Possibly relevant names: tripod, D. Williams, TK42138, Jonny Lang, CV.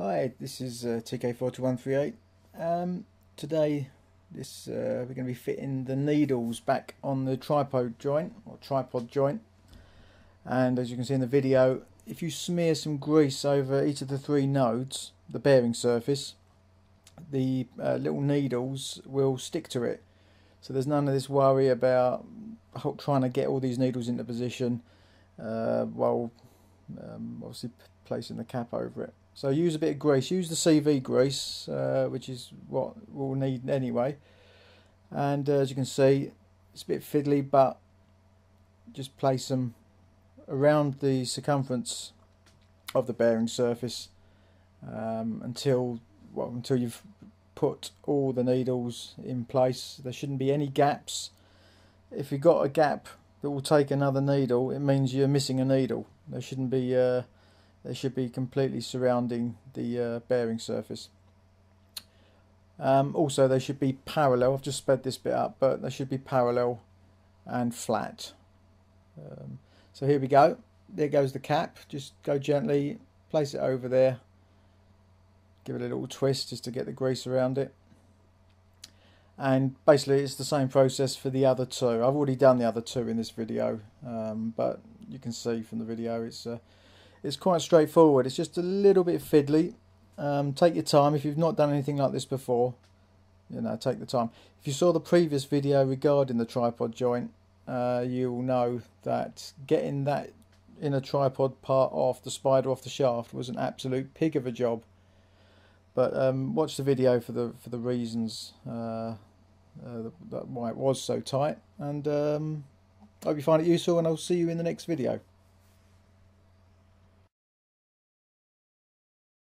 Hi, this is TK42138. Today we're going to be fitting the needles back on the tripod joint, and as you can see in the video, if you smear some grease over each of the three nodes, the bearing surface, the little needles will stick to it. So there's none of this worry about trying to get all these needles into position while obviously placing the cap over it. So use a bit of grease, use the CV grease, which is what we'll need anyway. And as you can see, it's a bit fiddly, but just place them around the circumference of the bearing surface until you've put all the needles in place. There shouldn't be any gaps. If you've got a gap that will take another needle, it means you're missing a needle. There shouldn't be They should be completely surrounding the bearing surface. Also, they should be parallel. I've just sped this bit up, but they should be parallel and flat. So here we go. There goes the cap. Just go gently, place it over there. Give it a little twist just to get the grease around it. And basically, it's the same process for the other two. I've already done the other two in this video, but you can see from the video it's quite straightforward. It's just a little bit fiddly. Take your time. If you've not done anything like this before, take the time. If you saw the previous video regarding the tripod joint, you'll know that getting that inner tripod part off, the spider off the shaft, was an absolute pig of a job. But watch the video for the reasons why it was so tight. And I hope you find it useful, and I'll see you in the next video.